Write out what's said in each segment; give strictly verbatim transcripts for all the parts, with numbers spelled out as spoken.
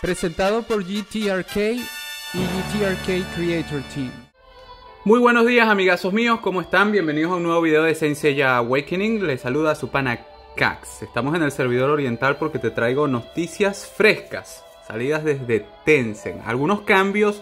Presentado por GTarcade y GTarcade Creator Team. Muy buenos días, amigazos míos, ¿cómo están? Bienvenidos a un nuevo video de Saint Seiya Awakening. Les saluda a su pana Cax. Estamos en el servidor oriental porque te traigo noticias frescas, salidas desde Tencent. Algunos cambios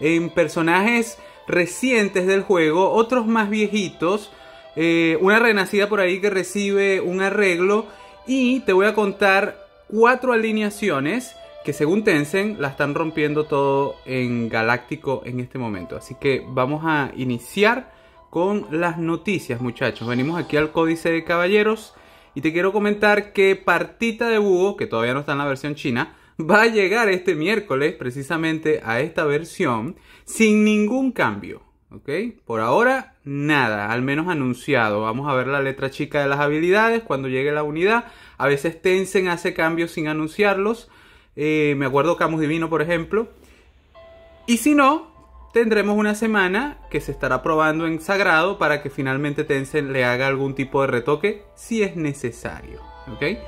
en personajes recientes del juego, otros más viejitos. Eh, una renacida por ahí que recibe un arreglo. Y te voy a contar cuatro alineaciones que según Tencent la están rompiendo todo en Galáctico en este momento. Así que vamos a iniciar con las noticias, muchachos. Venimos aquí al Códice de Caballeros y te quiero comentar que Partita de Búho, que todavía no está en la versión china, va a llegar este miércoles precisamente a esta versión sin ningún cambio. ¿Ok? Por ahora, nada, al menos anunciado. Vamos a ver la letra chica de las habilidades cuando llegue la unidad. A veces Tencent hace cambios sin anunciarlos. Eh, me acuerdo Camus Divino, por ejemplo. Y si no, tendremos una semana que se estará probando en Sagrado para que finalmente Tencent le haga algún tipo de retoque si es necesario. ¿Ok?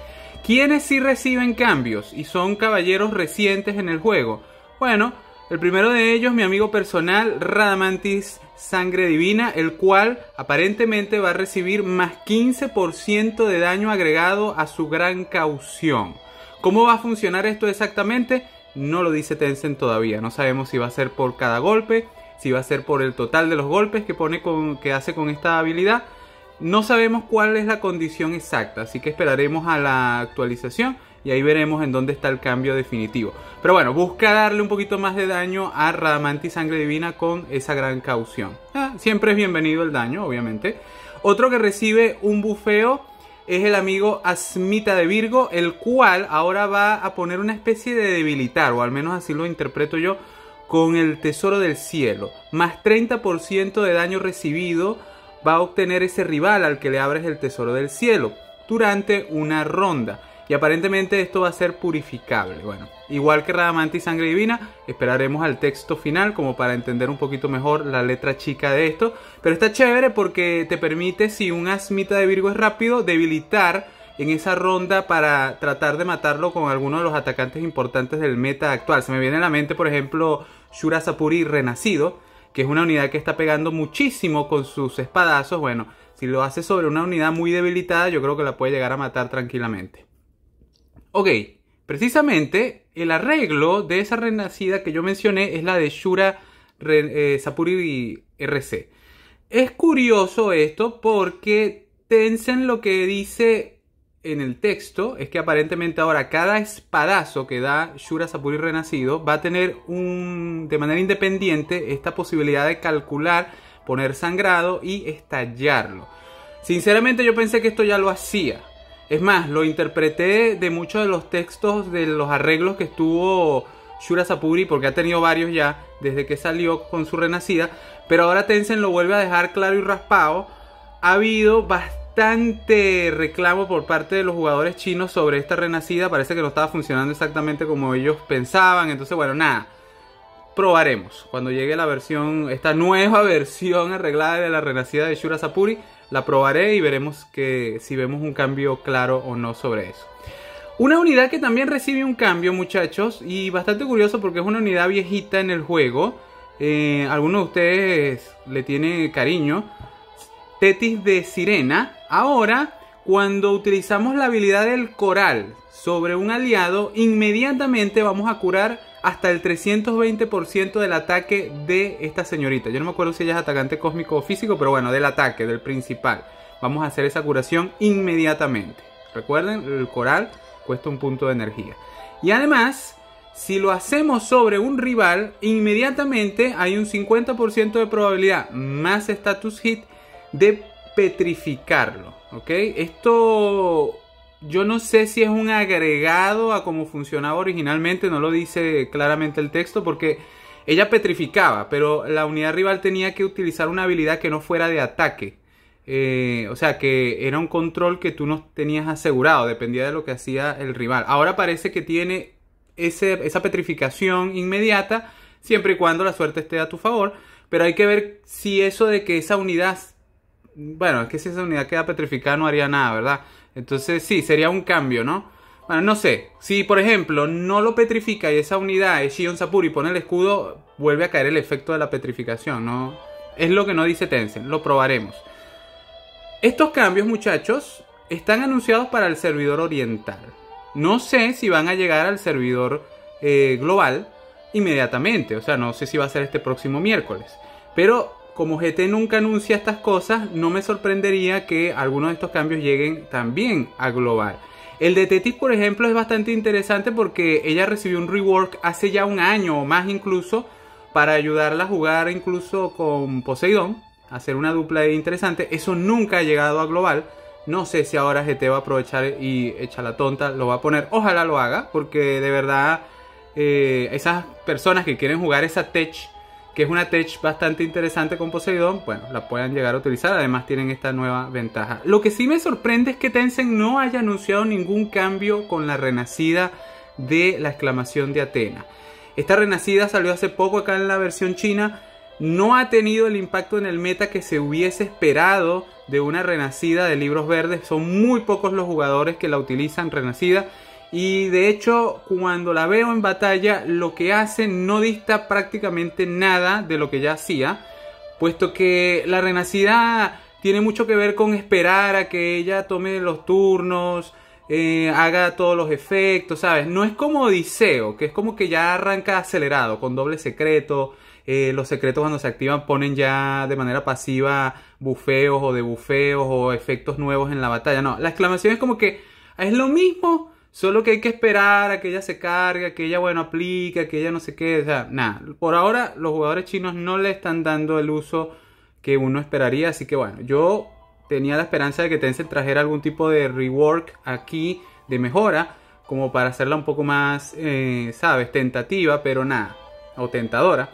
¿Quiénes sí reciben cambios y son caballeros recientes en el juego? Bueno, el primero de ellos, mi amigo personal, Radamantis Sangre Divina, el cual aparentemente va a recibir más quince por ciento de daño agregado a su gran caución. ¿Cómo va a funcionar esto exactamente? No lo dice Tencent todavía. No sabemos si va a ser por cada golpe, si va a ser por el total de los golpes que, pone con, que hace con esta habilidad. No sabemos cuál es la condición exacta, así que esperaremos a la actualización. Y ahí veremos en dónde está el cambio definitivo. Pero bueno, busca darle un poquito más de daño a Radamantis Sangre Divina con esa gran caución. Ah, siempre es bienvenido el daño, obviamente. Otro que recibe un bufeo es el amigo Asmita de Virgo, el cual ahora va a poner una especie de debilitar, o al menos así lo interpreto yo, con el Tesoro del Cielo. Más treinta por ciento de daño recibido va a obtener ese rival al que le abres el Tesoro del Cielo durante una ronda. Y aparentemente esto va a ser purificable. Bueno, igual que Radamantis Sangre Divina, esperaremos al texto final como para entender un poquito mejor la letra chica de esto. Pero está chévere porque te permite, si un Asmita de Virgo es rápido, debilitar en esa ronda para tratar de matarlo con alguno de los atacantes importantes del meta actual. Se me viene a la mente, por ejemplo, Shura Sapuri Renacido, que es una unidad que está pegando muchísimo con sus espadazos. Bueno, si lo hace sobre una unidad muy debilitada, yo creo que la puede llegar a matar tranquilamente. Ok, precisamente el arreglo de esa renacida que yo mencioné es la de Shura eh, Sapuri R C. Es curioso esto porque Tencent lo que dice en el texto es que aparentemente ahora cada espadazo que da Shura Sapuri Renacido va a tener un, de manera independiente esta posibilidad de calcular, poner sangrado y estallarlo. Sinceramente yo pensé que esto ya lo hacía. Es más, lo interpreté de muchos de los textos de los arreglos que estuvo Shura Sapuri, porque ha tenido varios ya desde que salió con su renacida, pero ahora Tencent lo vuelve a dejar claro y raspado. Ha habido bastante reclamo por parte de los jugadores chinos sobre esta renacida, parece que no estaba funcionando exactamente como ellos pensaban, entonces bueno, nada, probaremos. Cuando llegue la versión, esta nueva versión arreglada de la renacida de Shura Sapuri, la probaré y veremos que, si vemos un cambio claro o no sobre eso. Una unidad que también recibe un cambio, muchachos, y bastante curioso porque es una unidad viejita en el juego. Eh, algunos de ustedes le tiene cariño. Tetis de Sirena. Ahora, cuando utilizamos la habilidad del coral sobre un aliado, inmediatamente vamos a curar hasta el trescientos veinte por ciento del ataque de esta señorita. Yo no me acuerdo si ella es atacante cósmico o físico, pero bueno, del ataque, del principal. Vamos a hacer esa curación inmediatamente. Recuerden, el coral cuesta un punto de energía. Y además, si lo hacemos sobre un rival, inmediatamente hay un cincuenta por ciento de probabilidad, más status hit, de petrificarlo. ¿Ok? Esto... yo no sé si es un agregado a cómo funcionaba originalmente, no lo dice claramente el texto, porque ella petrificaba, pero la unidad rival tenía que utilizar una habilidad que no fuera de ataque. Eh, o sea, que era un control que tú no tenías asegurado, dependía de lo que hacía el rival. Ahora parece que tiene ese, esa petrificación inmediata, siempre y cuando la suerte esté a tu favor, pero hay que ver si eso de que esa unidad... bueno, es que si esa unidad queda petrificada no haría nada, ¿verdad? Entonces sí, sería un cambio, ¿no? Bueno, no sé. Si, por ejemplo, no lo petrifica y esa unidad es Shion Sapuri y pone el escudo, vuelve a caer el efecto de la petrificación, ¿no? Es lo que no dice Tencent. Lo probaremos. Estos cambios, muchachos, están anunciados para el servidor oriental. No sé si van a llegar al servidor eh, global inmediatamente. O sea, no sé si va a ser este próximo miércoles. Pero como G T nunca anuncia estas cosas, no me sorprendería que algunos de estos cambios lleguen también a global. El de Tetis, por ejemplo, es bastante interesante porque ella recibió un rework hace ya un año o más incluso para ayudarla a jugar incluso con Poseidón, hacer una dupla ahí interesante. Eso nunca ha llegado a global. No sé si ahora G T va a aprovechar y echa la tonta, lo va a poner. Ojalá lo haga porque de verdad eh, esas personas que quieren jugar esa tech, que es una tech bastante interesante con Poseidón, bueno, la puedan llegar a utilizar. Además tienen esta nueva ventaja. Lo que sí me sorprende es que Tencent no haya anunciado ningún cambio con la renacida de la exclamación de Athena. Esta renacida salió hace poco acá en la versión china. No ha tenido el impacto en el meta que se hubiese esperado de una renacida de libros verdes. Son muy pocos los jugadores que la utilizan renacida. Y de hecho, cuando la veo en batalla, lo que hace no dista prácticamente nada de lo que ya hacía, puesto que la renacida tiene mucho que ver con esperar a que ella tome los turnos, eh, haga todos los efectos, ¿sabes? No es como Odiseo, que es como que ya arranca acelerado, con doble secreto. Eh, los secretos cuando se activan ponen ya de manera pasiva bufeos o debufeos o efectos nuevos en la batalla. No, la exclamación es como que es lo mismo, solo que hay que esperar a que ella se cargue, a que ella, bueno, aplique, a que ella no sé qué. O sea, nada. Por ahora, los jugadores chinos no le están dando el uso que uno esperaría. Así que, bueno, yo tenía la esperanza de que Tencent trajera algún tipo de rework aquí, de mejora, como para hacerla un poco más, eh, ¿sabes? Tentativa, pero nada. O tentadora.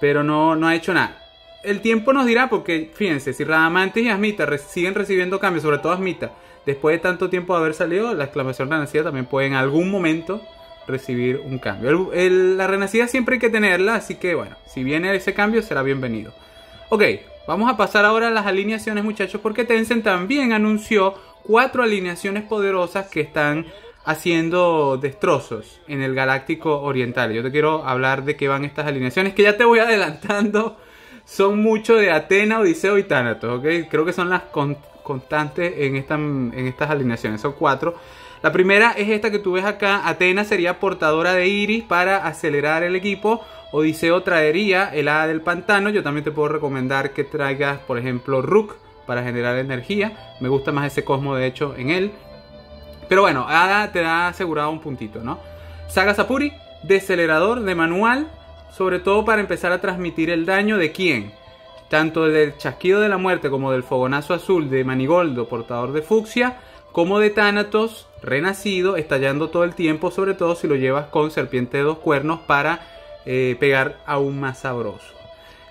Pero no, no ha hecho nada. El tiempo nos dirá, porque, fíjense, si Radamantis y Asmita re- siguen recibiendo cambios, sobre todo Asmita, después de tanto tiempo de haber salido, la exclamación renacida también puede en algún momento recibir un cambio. El, el, la renacida siempre hay que tenerla, así que bueno, si viene ese cambio será bienvenido. Ok, vamos a pasar ahora a las alineaciones, muchachos, porque Tencent también anunció cuatro alineaciones poderosas que están haciendo destrozos en el Galáctico Oriental. Yo te quiero hablar de qué van estas alineaciones, que ya te voy adelantando. Son mucho de Athena, Odiseo y Tánato, ¿ok? Creo que son las con constantes en, esta, en estas alineaciones, son cuatro. La primera es esta que tú ves acá. Athena sería portadora de Iris para acelerar el equipo. Odiseo traería el hada del pantano. Yo también te puedo recomendar que traigas, por ejemplo, Rook para generar energía. Me gusta más ese cosmo, de hecho, en él. Pero bueno, hada te da asegurado un puntito, ¿no? Saga Sapuri, desacelerador de manual, sobre todo para empezar a transmitir el daño de quién. Tanto del chasquido de la muerte como del fogonazo azul de Manigoldo, portador de fucsia, como de Tánatos, renacido, estallando todo el tiempo, sobre todo si lo llevas con serpiente de dos cuernos para eh, pegar aún más sabroso.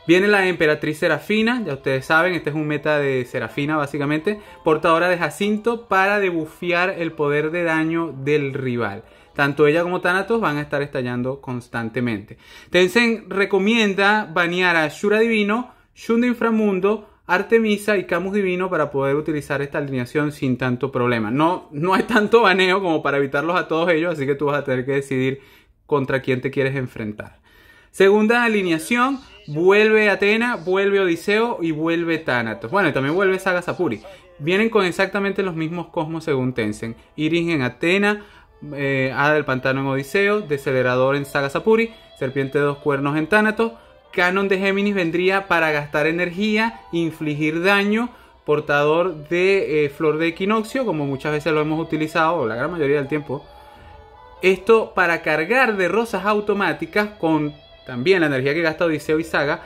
Viene la Emperatriz Serafina, ya ustedes saben, este es un meta de Serafina básicamente, portadora de Jacinto para debufear el poder de daño del rival. Tanto ella como Tánatos van a estar estallando constantemente. Tencent recomienda banear a Shura Divino, Shun de Inframundo, Artemisa y Camus Divino para poder utilizar esta alineación sin tanto problema. No, no hay tanto baneo como para evitarlos a todos ellos, así que tú vas a tener que decidir contra quién te quieres enfrentar. Segunda alineación, vuelve Athena, vuelve Odiseo y vuelve Tánatos. Bueno, y también vuelve Saga Sapuri. Vienen con exactamente los mismos cosmos según Tencent. Iris en Athena, eh, hada del pantano en Odiseo, desacelerador en Saga Sapuri, serpiente de dos cuernos en Tánatos. Canon de Géminis vendría para gastar energía, infligir daño, portador de eh, flor de equinoccio, como muchas veces lo hemos utilizado, la gran mayoría del tiempo. Esto para cargar de rosas automáticas, con también la energía que gasta Odiseo y Saga,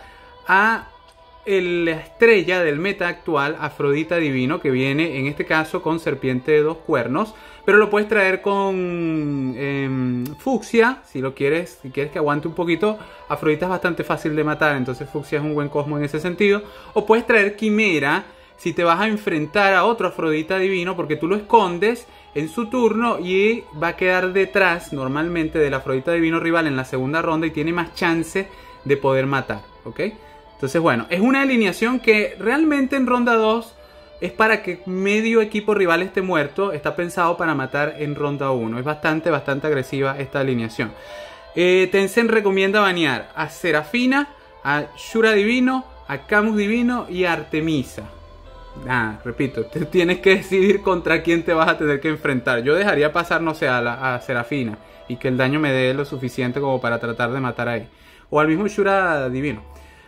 a el, la estrella del meta actual, Afrodita Divino, que viene en este caso con serpiente de dos cuernos, pero lo puedes traer con eh, fucsia, si lo quieres, si quieres que aguante un poquito. Afrodita es bastante fácil de matar, entonces fucsia es un buen cosmo en ese sentido. O puedes traer quimera, si te vas a enfrentar a otro Afrodita Divino, porque tú lo escondes en su turno y va a quedar detrás normalmente del Afrodita Divino rival en la segunda ronda y tiene más chance de poder matar, ¿ok? Entonces, bueno, es una alineación que realmente en ronda dos es para que medio equipo rival esté muerto. Está pensado para matar en ronda uno. Es bastante, bastante agresiva esta alineación. Eh, Tencent recomienda banear a Serafina, a Shura Divino, a Camus Divino y a Artemisa. Ah, repito, te tienes que decidir contra quién te vas a tener que enfrentar. Yo dejaría pasar, no sé, a, la, a Serafina y que el daño me dé lo suficiente como para tratar de matar ahí. O al mismo Shura Divino.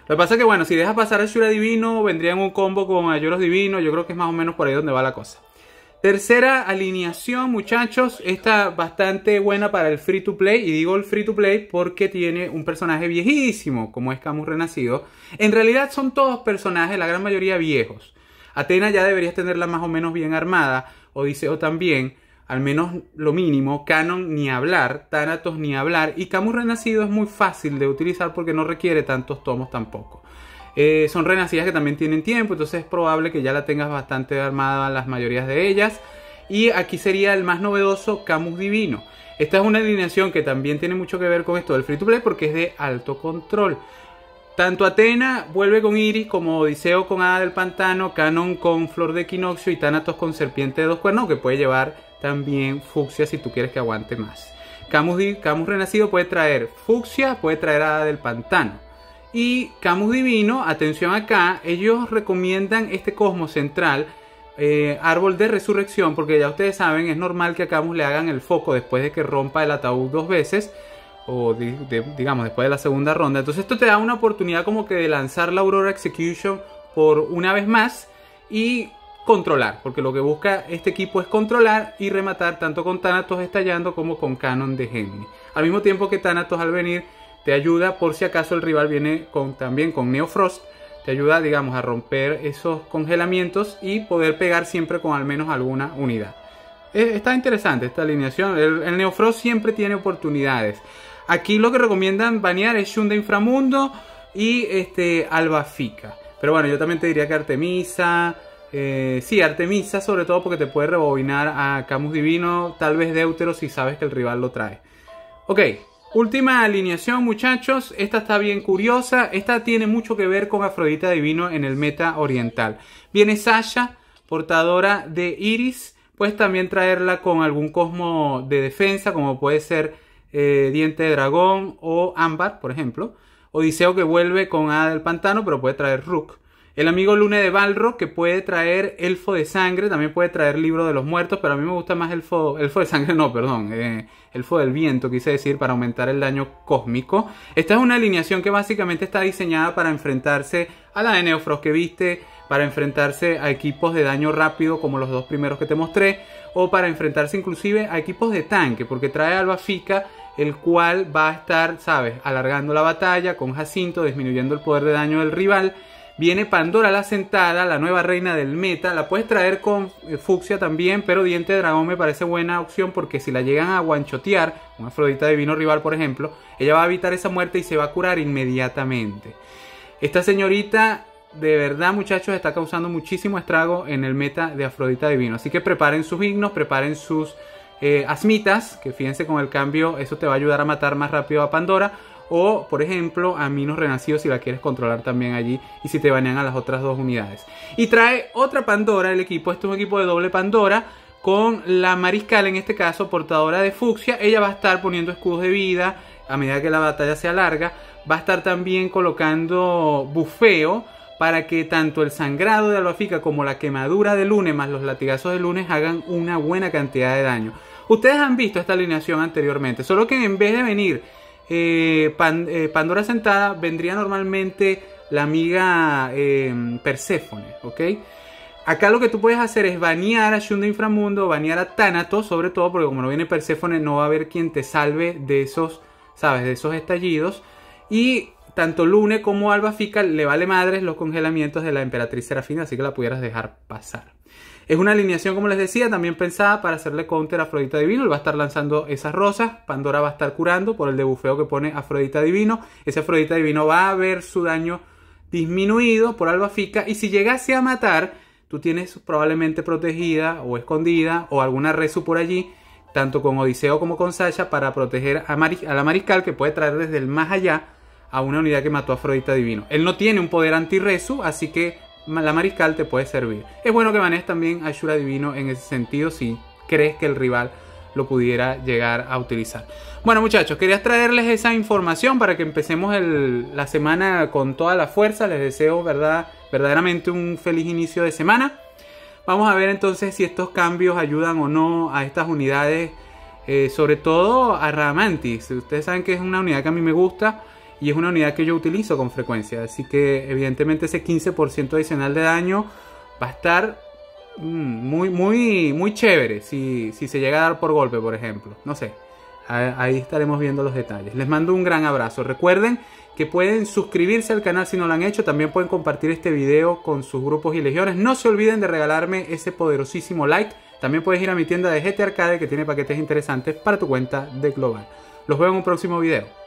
Lo que pasa es que, bueno, si dejas pasar a Shura Divino, vendrían un combo con Ayoros Divino. Yo creo que es más o menos por ahí donde va la cosa. Tercera alineación, muchachos. Esta bastante buena para el free to play. Y digo el free to play porque tiene un personaje viejísimo, como es Camus Renacido. En realidad son todos personajes, la gran mayoría viejos. Athena ya deberías tenerla más o menos bien armada. Odiseo también, al menos lo mínimo. Canon ni hablar, Tánatos ni hablar. Y Camus Renacido es muy fácil de utilizar porque no requiere tantos tomos tampoco. Eh, son renacidas que también tienen tiempo, entonces es probable que ya la tengas bastante armada las mayorías de ellas. Y aquí sería el más novedoso, Camus Divino. Esta es una alineación que también tiene mucho que ver con esto del free to play porque es de alto control. Tanto Athena vuelve con Iris, como Odiseo con Hada del Pantano, Canon con Flor de Equinoccio y Tánatos con Serpiente de Dos Cuernos, que puede llevar también Fucsia si tú quieres que aguante más. Camus, Camus Renacido puede traer Fucsia, puede traer Hada del Pantano. Y Camus Divino, atención acá, ellos recomiendan este Cosmo Central, eh, Árbol de Resurrección, porque ya ustedes saben, es normal que a Camus le hagan el foco después de que rompa el ataúd dos veces, o de, de, digamos después de la segunda ronda. Entonces esto te da una oportunidad como que de lanzar la Aurora Execution por una vez más y controlar, porque lo que busca este equipo es controlar y rematar tanto con Tánatos estallando como con Canon de Géminis. Al mismo tiempo que Tánatos al venir te ayuda por si acaso el rival viene con, también con Neofrost. Te ayuda, digamos, a romper esos congelamientos y poder pegar siempre con al menos alguna unidad. Eh, está interesante esta alineación. El, el Neofrost siempre tiene oportunidades. Aquí lo que recomiendan banear es Shun de Inframundo y este, Albafica. Pero bueno, yo también te diría que Artemisa... Eh, sí, Artemisa sobre todo porque te puede rebobinar a Camus Divino. Tal vez Deutero si sabes que el rival lo trae. Ok. Última alineación, muchachos, esta está bien curiosa, esta tiene mucho que ver con Afrodita Divino en el meta oriental. Viene Sasha, portadora de Iris, puedes también traerla con algún cosmo de defensa, como puede ser eh, Diente de Dragón o Ámbar, por ejemplo. Odiseo que vuelve con Hada del Pantano, pero puede traer Rook. El amigo Lune de Balro, que puede traer Elfo de Sangre, también puede traer Libro de los Muertos, pero a mí me gusta más Elfo, elfo de Sangre, no, perdón, eh, Elfo del Viento, quise decir, para aumentar el daño cósmico. Esta es una alineación que básicamente está diseñada para enfrentarse a la de Neofrost que viste, para enfrentarse a equipos de daño rápido como los dos primeros que te mostré, o para enfrentarse inclusive a equipos de tanque, porque trae Albafica, el cual va a estar, sabes, alargando la batalla con Jacinto, disminuyendo el poder de daño del rival. Viene Pandora la Sentada, la nueva reina del meta. La puedes traer con Fucsia también, pero Diente de Dragón me parece buena opción porque si la llegan a guanchotear, una Afrodita Divino rival por ejemplo, ella va a evitar esa muerte y se va a curar inmediatamente. Esta señorita, de verdad muchachos, está causando muchísimo estrago en el meta de Afrodita Divino. Así que preparen sus himnos, preparen sus eh, asmitas, que fíjense con el cambio, eso te va a ayudar a matar más rápido a Pandora. O, por ejemplo, a Minos Renacido si la quieres controlar también allí y si te banean a las otras dos unidades. Y trae otra Pandora el equipo. Este es un equipo de doble Pandora con la Mariscal, en este caso, portadora de Fucsia. Ella va a estar poniendo escudos de vida a medida que la batalla se alarga. Va a estar también colocando bufeo para que tanto el sangrado de Albafica como la quemadura de Lune más los latigazos de Lune hagan una buena cantidad de daño. Ustedes han visto esta alineación anteriormente, solo que en vez de venir... Eh, Pan, eh, Pandora Sentada vendría normalmente la amiga eh, Perséfone, ¿ok? Acá lo que tú puedes hacer es banear a Shun de Inframundo, banear a Tánatos, sobre todo porque como no viene Perséfone no va a haber quien te salve de esos, ¿sabes? De esos estallidos. Y tanto Lune como Albafica le vale madres los congelamientos de la Emperatriz Serafina, así que la pudieras dejar pasar. Es una alineación, como les decía, también pensada para hacerle counter a Afrodita Divino. Él va a estar lanzando esas rosas. Pandora va a estar curando por el debufeo que pone Afrodita Divino. Ese Afrodita Divino va a ver su daño disminuido por Albafica. Y si llegase a matar, tú tienes probablemente protegida o escondida o alguna resu por allí, tanto con Odiseo como con Sasha, para proteger a, Maris a la Mariscal, que puede traer desde el más allá a una unidad que mató a Afrodita Divino. Él no tiene un poder anti-resu, así que la mariscal te puede servir. Es bueno que manejes también a Shura Divino en ese sentido si crees que el rival lo pudiera llegar a utilizar. Bueno, muchachos, quería traerles esa información para que empecemos el, la semana con toda la fuerza. Les deseo verdad, verdaderamente un feliz inicio de semana. Vamos a ver entonces si estos cambios ayudan o no a estas unidades, eh, sobre todo a Radamantis. Ustedes saben que es una unidad que a mí me gusta y es una unidad que yo utilizo con frecuencia, así que evidentemente ese quince por ciento adicional de daño va a estar muy, muy, muy chévere si, si se llega a dar por golpe, por ejemplo. No sé, ahí estaremos viendo los detalles. Les mando un gran abrazo. Recuerden que pueden suscribirse al canal si no lo han hecho. También pueden compartir este video con sus grupos y legiones. No se olviden de regalarme ese poderosísimo like. También puedes ir a mi tienda de GTarcade, que tiene paquetes interesantes para tu cuenta de global. Los veo en un próximo video.